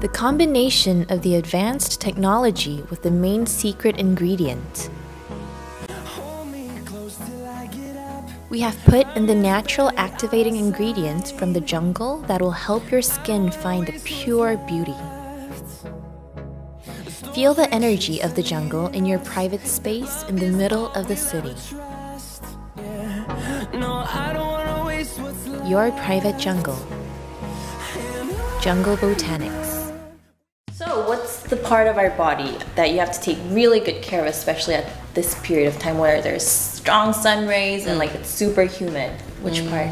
The combination of the advanced technology with the main secret ingredient. We have put in the natural activating ingredients from the jungle that will help your skin find a pure beauty. Feel the energy of the jungle in your private space in the middle of the city. Your private jungle. Jungle Botanics. So what's the part of our body that you have to take really good care of, especially at this period of time where there's strong sun rays and like it's super humid? Which part?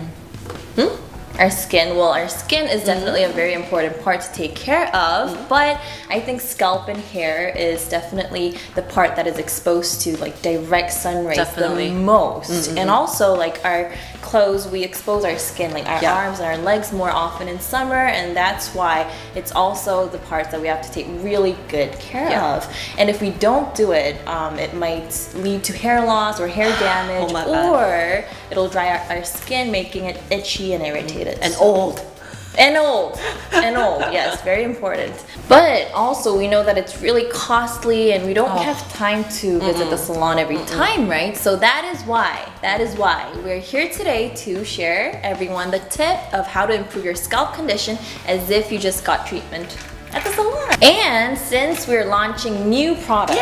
Our skin. Well, our skin is definitely a very important part to take care of, but I think scalp and hair is definitely the part that is exposed to like direct sun rays the most. And also like our clothes, we expose our skin, like our arms and our legs more often in summer, and that's why it's also the parts that we have to take really good care of. And if we don't do it, it might lead to hair loss or hair damage, or it'll dry out our skin, making it itchy and irritated. And old. And old. And old, yes, very important. But also we know that it's really costly and we don't have time to visit the salon every time, right? So that is why we're here today to share everyone the tip of how to improve your scalp condition as if you just got treatment at the salon. And since we're launching new products,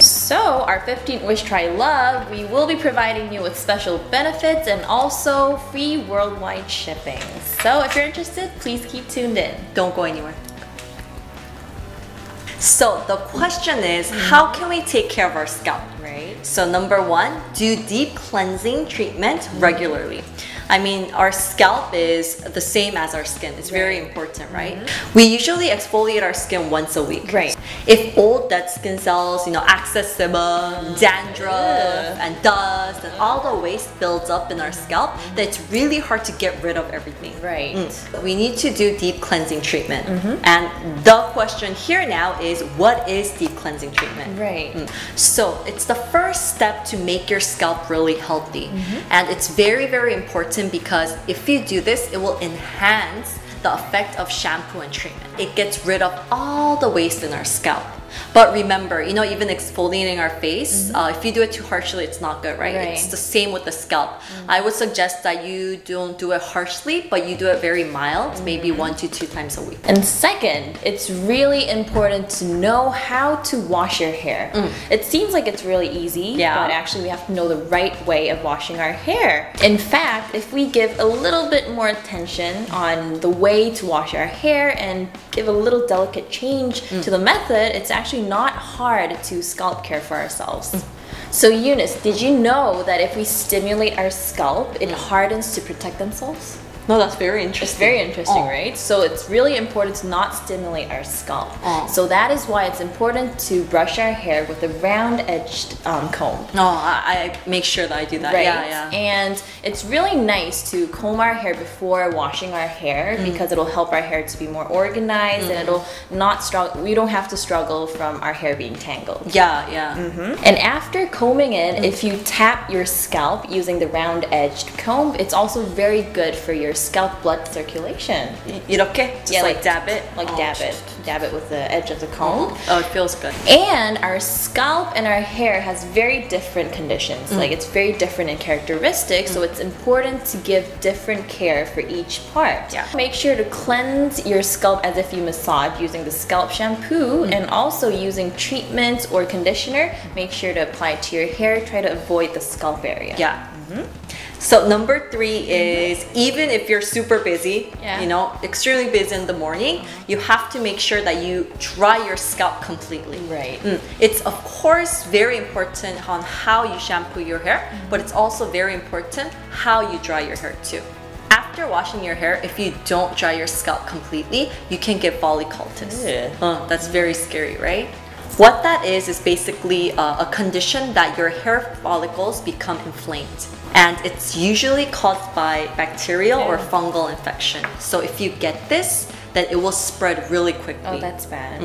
so our 15th Wish Try Love, we will be providing you with special benefits and also free worldwide shipping. So if you're interested, please keep tuned in. Don't go anywhere. So the question is, how can we take care of our scalp? Right. So number one, do deep cleansing treatment regularly. I mean, our scalp is the same as our skin. It's very important, right? We usually exfoliate our skin once a week. Right. If old dead skin cells, you know, excess sebum, dandruff, and dust, and all the waste builds up in our scalp, that it's really hard to get rid of everything. Right. We need to do deep cleansing treatment. And the question here now is, what is deep cleansing treatment? Right. So it's the first step to make your scalp really healthy. And it's very, very important, because if you do this, it will enhance the effect of shampoo and treatment. It gets rid of all the waste in our scalp. But remember, you know, even exfoliating our face, if you do it too harshly, it's not good, right? It's the same with the scalp. I would suggest that you don't do it harshly, but you do it very mild, maybe 1 to 2 times a week. And second, it's really important to know how to wash your hair. It seems like it's really easy, but actually we have to know the right way of washing our hair. In fact, if we give a little bit more attention on the way to wash our hair and give a little delicate change to the method, it's actually not hard to scalp care for ourselves. So Eunice, did you know that if we stimulate our scalp, it hardens to protect themselves? No, that's very interesting. It's very interesting, right? So it's really important to not stimulate our scalp. So that is why it's important to brush our hair with a round-edged comb. I make sure that I do that. Right? And it's really nice to comb our hair before washing our hair, because it'll help our hair to be more organized, and it'll not struggle. We don't have to struggle from our hair being tangled. And after combing it, if you tap your scalp using the round-edged comb, it's also very good for your scalp blood circulation. 이렇게? Just like dab it? Like dab it with the edge of the comb. Oh, it feels good. And our scalp and our hair has very different conditions. Like it's very different in characteristics, so it's important to give different care for each part. Make sure to cleanse your scalp as if you massage using the scalp shampoo, and also using treatments or conditioner. Make sure to apply it to your hair. Try to avoid the scalp area. So number 3 is, even if you're super busy, you know, extremely busy in the morning, you have to make sure that you dry your scalp completely. Right. It's of course very important on how you shampoo your hair, but it's also very important how you dry your hair too. After washing your hair, if you don't dry your scalp completely, you can get folliculitis. That's very scary, right? What that is basically a condition that your hair follicles become inflamed. And it's usually caused by bacterial or fungal infection. So if you get this, then it will spread really quickly. Oh, that's bad.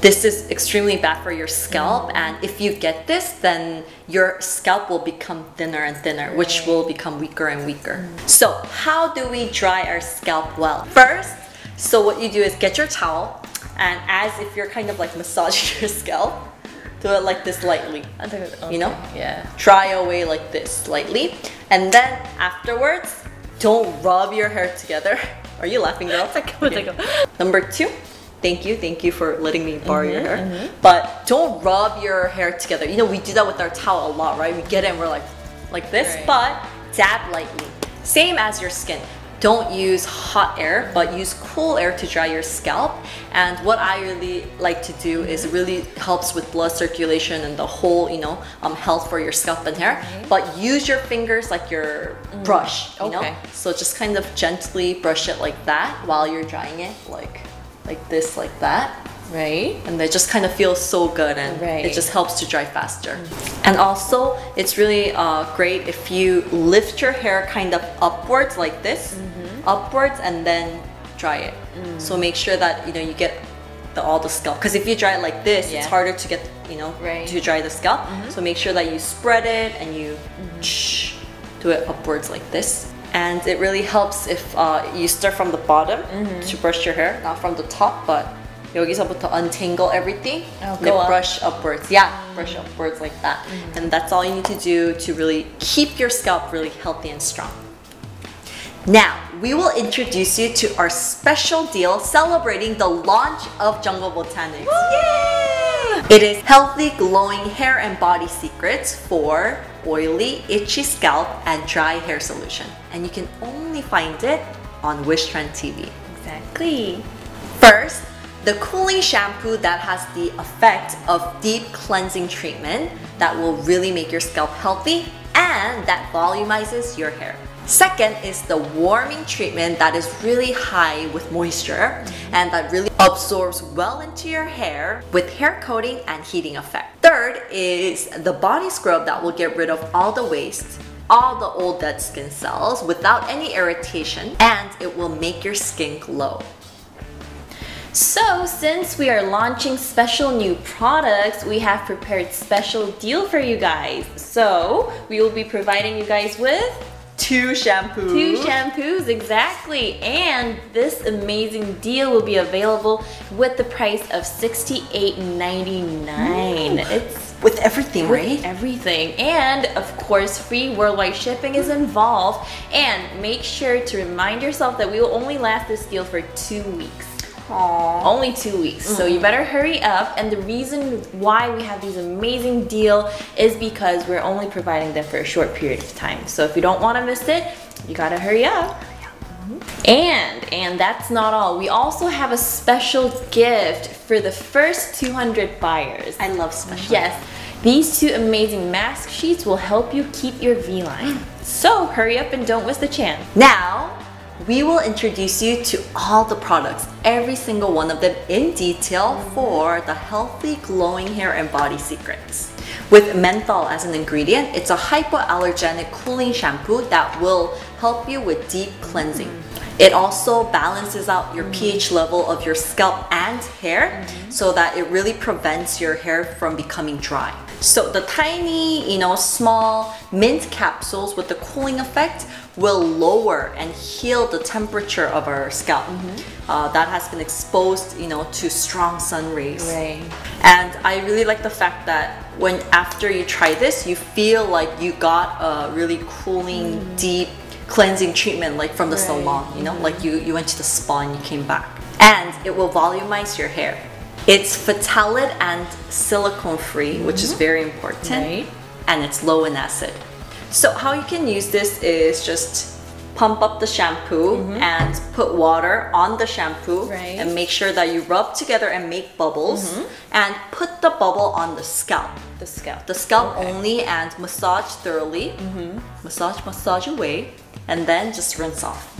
This is extremely bad for your scalp. And if you get this, then your scalp will become thinner and thinner, which will become weaker and weaker. So how do we dry our scalp well? First, So what you do is get your towel, and as if you're kind of like massaging your scalp, do it like this lightly. Okay. You know? Yeah. Dry away like this lightly. And then afterwards, don't rub your hair together. Are you laughing, girl? Okay. Number 2, thank you for letting me borrow your hair. But don't rub your hair together. You know, we do that with our towel a lot, right? We get it and we're like this, right. But dab lightly. Same as your skin. Don't use hot air, but use cool air to dry your scalp. And what I really like to do is it really helps with blood circulation and the whole, you know, health for your scalp and hair. But use your fingers like your brush, you know? So just kind of gently brush it like that while you're drying it, like this, like that. Right. And they just kind of feel so good, and it just helps to dry faster. And also, it's really great if you lift your hair kind of upwards like this, upwards, and then dry it. So make sure that, you know, you get all the scalp. Because if you dry it like this, it's harder to get, you know, to dry the scalp. So make sure that you spread it and you do it upwards like this. And it really helps if you start from the bottom to brush your hair, not from the top, but 여기서부터 untangle everything, go brush upwards. Yeah, brush upwards like that. And that's all you need to do to really keep your scalp really healthy and strong. Now, we will introduce you to our special deal celebrating the launch of Jungle Botanics. Yay! It is Healthy Glowing Hair and Body Secrets for oily, itchy scalp and dry hair solution. And you can only find it on Wishtrend TV. Exactly. First, the cooling shampoo that has the effect of deep cleansing treatment that will really make your scalp healthy and that volumizes your hair. Second is the warming treatment that is really high with moisture and that really absorbs well into your hair with hair coating and heating effect. Third is the body scrub that will get rid of all the waste, all the old dead skin cells without any irritation, and it will make your skin glow. So, since we are launching special new products, we have prepared special deal for you guys. So, we will be providing you guys with 2 shampoos. 2 shampoos, exactly. And this amazing deal will be available with the price of $68.99. It's with everything, right? With everything. And of course, free worldwide shipping is involved. And make sure to remind yourself that we will only last this deal for 2 weeks. Aww. Only 2 weeks, so you better hurry up. And the reason why we have this amazing deal is because we're only providing them for a short period of time. So if you don't want to miss it, you gotta hurry up. And that's not all. We also have a special gift for the first 200 buyers. I love special. Yes. These 2 amazing mask sheets will help you keep your V-line. So hurry up and don't miss the chance. Now, we will introduce you to all the products, every single one of them in detail for the Healthy Glowing Hair and Body Secrets. With menthol as an ingredient, it's a hypoallergenic cooling shampoo that will help you with deep cleansing. It also balances out your pH level of your scalp and hair so that it really prevents your hair from becoming dry. So the tiny, you know, small mint capsules with the cooling effect will lower and heal the temperature of our scalp that has been exposed, you know, to strong sun rays. And I really like the fact that when after you try this, you feel like you got a really cooling, deep cleansing treatment, like from the salon, you know, like you went to the spa and you came back. And it will volumize your hair. It's phthalate and silicone free, which is very important, and it's low in acid. So how you can use this is just pump up the shampoo and put water on the shampoo and make sure that you rub together and make bubbles and put the bubble on the scalp. The scalp only and massage thoroughly. Massage away and then just rinse off.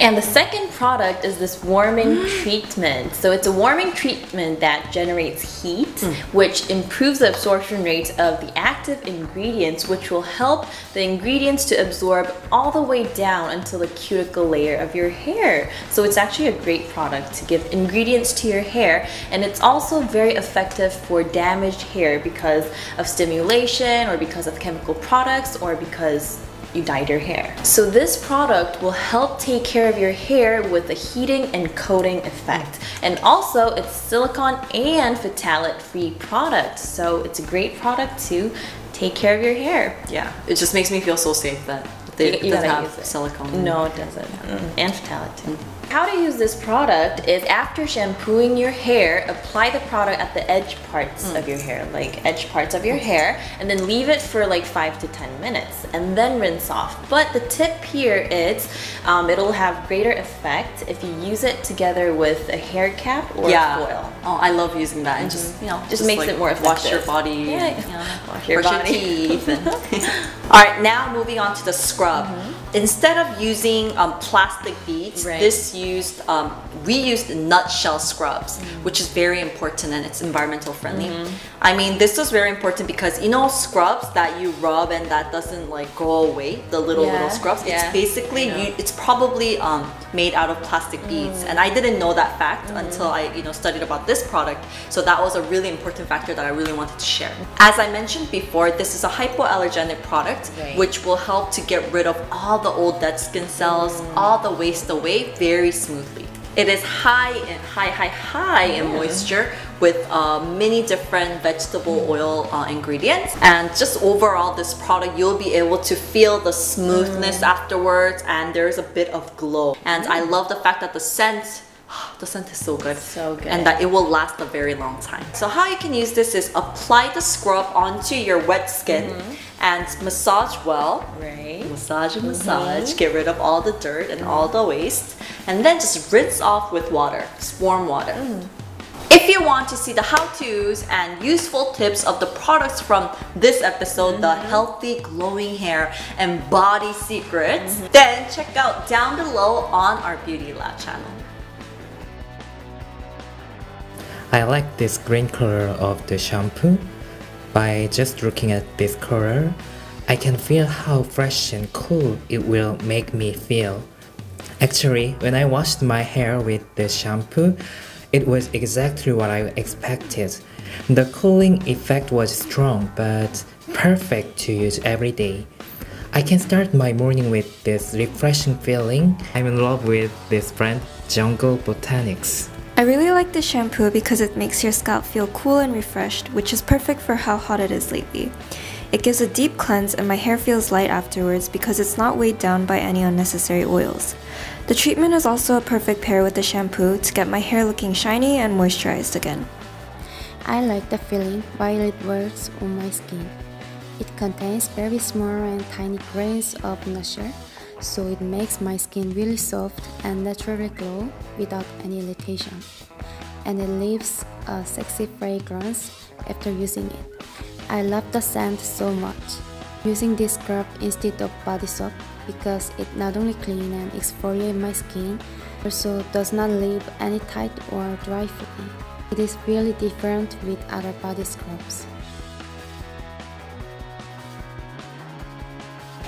And the second product is this warming treatment. So it's a warming treatment that generates heat, which improves the absorption rate of the active ingredients, which will help the ingredients to absorb all the way down until the cuticle layer of your hair. So it's actually a great product to give ingredients to your hair, and it's also very effective for damaged hair because of stimulation or because of chemical products or because you dyed your hair. So this product will help take care of your hair with a heating and coating effect. And also it's silicone and phthalate free product. So it's a great product to take care of your hair. Yeah, it just makes me feel so safe that you gotta have use it. Silicone. No, it doesn't. Mm-hmm. And phthalate too. Mm-hmm. How to use this product is after shampooing your hair, apply the product at the edge parts of your hair, like edge parts of your hair, and then leave it for like 5 to 10 minutes and then rinse off. But the tip here is it'll have greater effect if you use it together with a hair cap or foil. Oh, I love using that. And just, you know, just makes like it more effective. Wash your body. Yeah, wash your teeth. All right, now moving on to the scrub. Instead of using plastic beads, we used nutshell scrubs, which is very important and it's environmental friendly. I mean, this was very important because, you know, scrubs that you rub and that doesn't like go away, the little scrubs, it's basically, it's probably made out of plastic beads. And I didn't know that fact until I, you know, studied about this product. So that was a really important factor that I really wanted to share. As I mentioned before, this is a hypoallergenic product, which will help to get rid of all the old dead skin cells, all the waste away very smoothly. It is high in moisture with many different vegetable oil ingredients, and just overall this product, you'll be able to feel the smoothness afterwards, and there's a bit of glow. And I love the fact that the scent is so good, and that it will last a very long time. So how you can use this is apply the scrub onto your wet skin and massage well. Massage, get rid of all the dirt and all the waste, and then just rinse off with water, just warm water. If you want to see the how-tos and useful tips of the products from this episode, the healthy glowing hair and body secrets, then check out down below on our Beauty Lab channel. I like this green color of the shampoo. By just looking at this color, I can feel how fresh and cool it will make me feel. Actually, when I washed my hair with the shampoo, it was exactly what I expected. The cooling effect was strong, but perfect to use every day. I can start my morning with this refreshing feeling. I'm in love with this brand, Jungle Botanics. I really like this shampoo because it makes your scalp feel cool and refreshed, which is perfect for how hot it is lately. It gives a deep cleanse and my hair feels light afterwards because it's not weighed down by any unnecessary oils. The treatment is also a perfect pair with the shampoo to get my hair looking shiny and moisturized again. I like the feeling while it works on my skin. It contains very small and tiny grains of moisture, so it makes my skin really soft and naturally glow without any irritation. And it leaves a sexy fragrance after using it. I love the scent so much. Using this scrub instead of body soap because it not only cleans and exfoliates my skin, also does not leave any tight or dry feeling. It is really different with other body scrubs.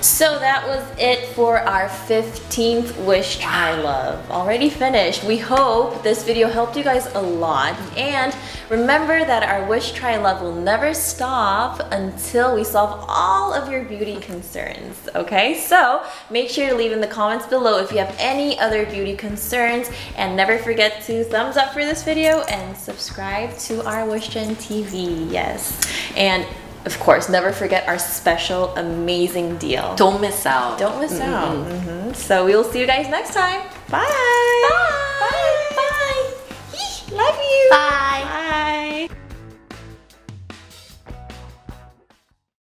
So that was it for our 15th Wish Try Love. Already finished. We hope this video helped you guys a lot. And remember that our Wish Try Love will never stop until we solve all of your beauty concerns. Okay? So make sure to leave in the comments below if you have any other beauty concerns. And never forget to thumbs up for this video and subscribe to our Wishtrend TV. Yes. And of course, never forget our special, amazing deal. Don't miss out. Don't miss out. So we will see you guys next time. Bye.